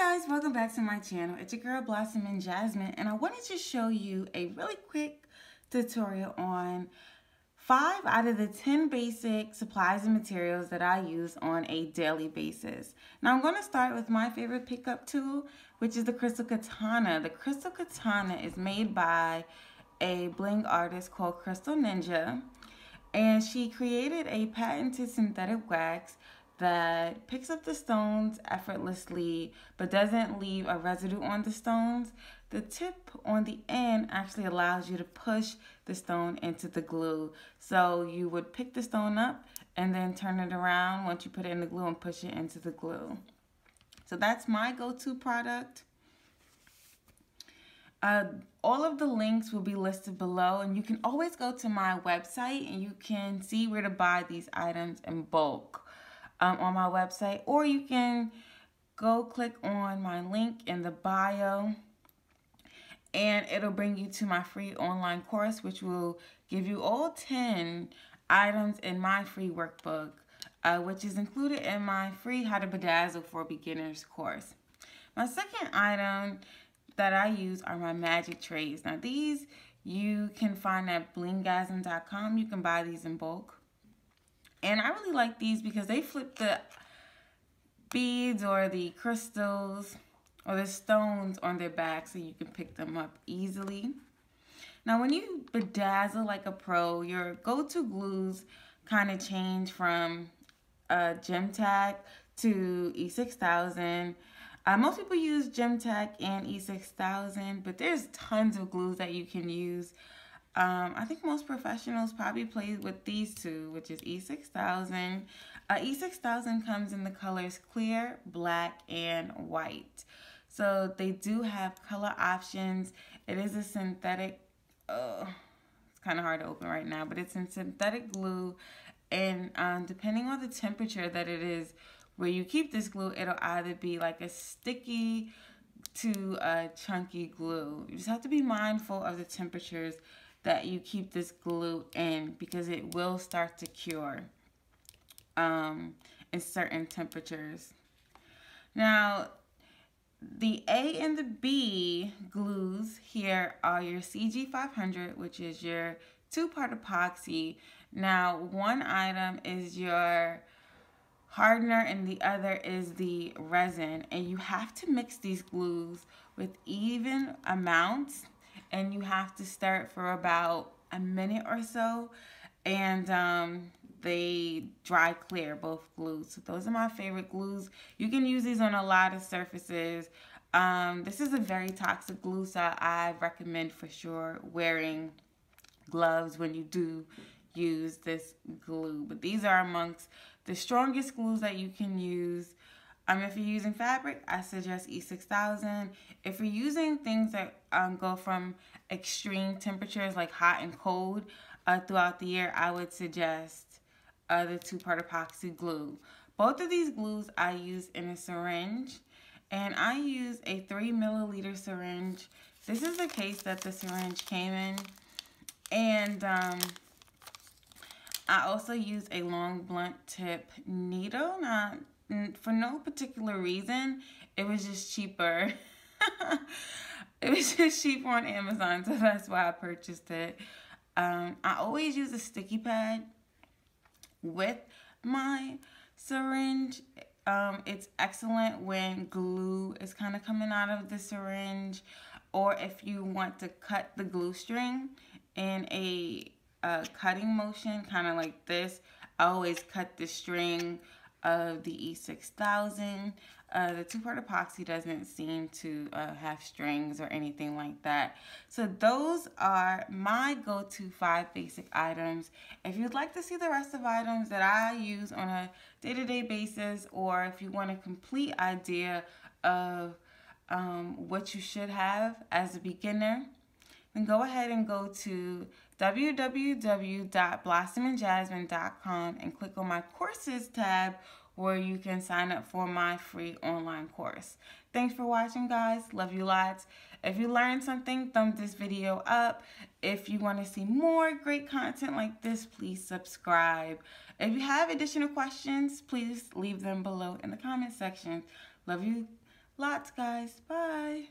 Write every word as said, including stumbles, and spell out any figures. Hi guys, welcome back to my channel. It's your girl Blossoming Jasmine, and I wanted to show you a really quick tutorial on five out of the ten basic supplies and materials that I use on a daily basis. Now I'm going to start with my favorite pickup tool, which is the Crystal Katana. The Crystal Katana is made by a bling artist called Crystal Ninja, and she created a patented synthetic wax that picks up the stones effortlessly but doesn't leave a residue on the stones. The tip on the end actually allows you to push the stone into the glue. So you would pick the stone up and then turn it around once you put it in the glue and push it into the glue. So that's my go-to product. Uh, all of the links will be listed below, and you can always go to my website and you can see where to buy these items in bulk. Um, on my website, or you can go click on my link in the bio and it'll bring you to my free online course, which will give you all ten items in my free workbook, uh, which is included in my free How to Bedazzle for Beginners course. My second item that I use are my magic trays. Now these you can find at bling gasm dot com. You can buy these in bulk. And I really like these because they flip the beads or the crystals or the stones on their back so you can pick them up easily. Now when you bedazzle like a pro, your go-to glues kind of change from uh, GemTac to E six thousand. Uh, most people use GemTac and E six thousand, but there's tons of glues that you can use. Um, I think most professionals probably play with these two, which is E six thousand. Uh, E six thousand comes in the colors clear, black, and white. So they do have color options. It is a synthetic, uh, it's kind of hard to open right now, but it's in synthetic glue. And um, depending on the temperature that it is where you keep this glue, it'll either be like a sticky to a chunky glue. You just have to be mindful of the temperatures that you keep this glue in, because it will start to cure um, in certain temperatures. Now, the A and the B glues here are your C G five hundred, which is your two-part epoxy. Now, one item is your hardener and the other is the resin. And you have to mix these glues with even amounts, and you have to stir it for about a minute or so, and um, they dry clear, both glues. So those are my favorite glues. You can use these on a lot of surfaces. Um, this is a very toxic glue, so I recommend for sure wearing gloves when you do use this glue. But these are amongst the strongest glues that you can use. Um, if you're using fabric, I suggest E six thousand. If you're using things that um, go from extreme temperatures like hot and cold uh, throughout the year, I would suggest uh, the two-part epoxy glue. Both of these glues I use in a syringe, and I use a three milliliter syringe. This is the case that the syringe came in, and um, I also use a long blunt tip needle. Not for no particular reason, it was just cheaper. It was just cheaper on Amazon, so that's why I purchased it. Um, I always use a sticky pad with my syringe. Um, it's excellent when glue is kind of coming out of the syringe, or if you want to cut the glue string in a uh, cutting motion, kind of like this. I always cut the string of the E six thousand. Uh, the two-part epoxy doesn't seem to uh, have strings or anything like that. So those are my go-to five basic items. If you'd like to see the rest of items that I use on a day-to-day basis, or if you want a complete idea of um, what you should have as a beginner, then go ahead and go to w w w dot blossom and jasmine dot com and click on my courses tab, where you can sign up for my free online course. Thanks for watching, guys. Love you lots. If you learned something, thumb this video up. If you want to see more great content like this, please subscribe. If you have additional questions, please leave them below in the comment section. Love you Lots, guys. Bye.